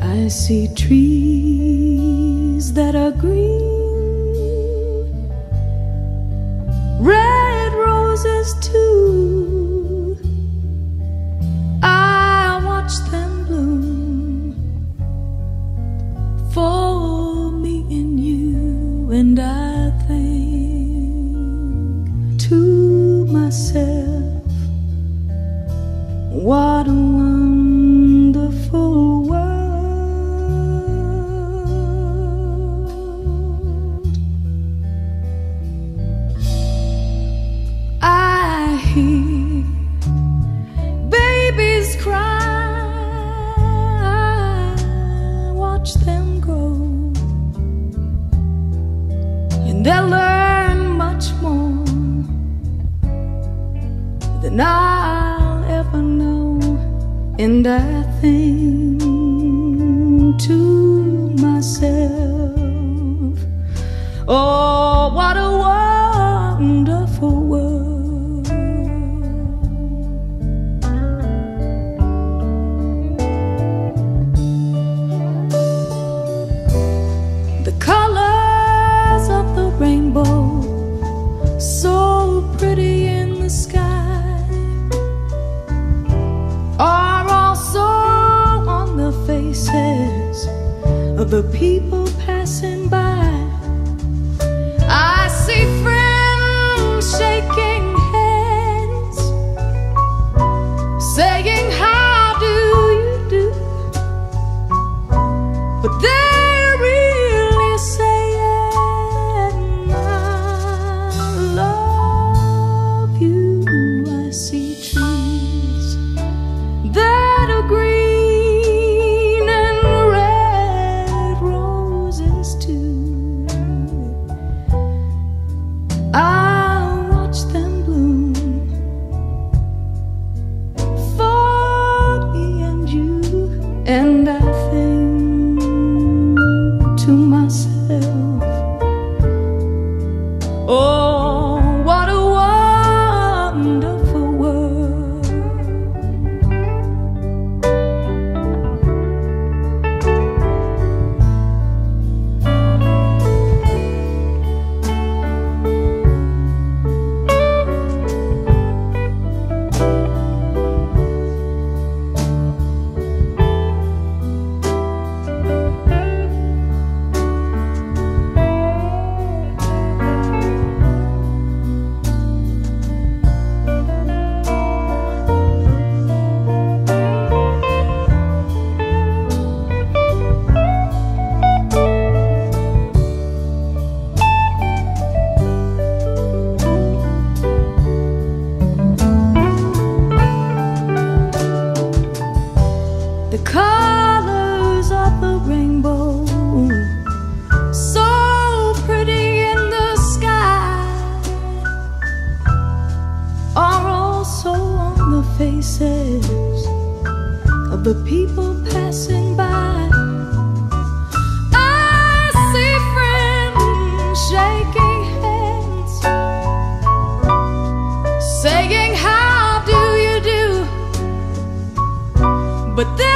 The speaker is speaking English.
I see trees that are green, red roses too. I watch them bloom for me and you, and I think to myself, what a wonderful world. Babies cry, I watch them grow, and they'll learn much more than I'll ever know. And I think to myself, oh, what a wonderful world. So pretty in the sky, are also on the faces of the people passing by. I see friends shaking hands, saying how do you do, but they faces of the people passing by. I see friends shaking hands, saying how do you do, but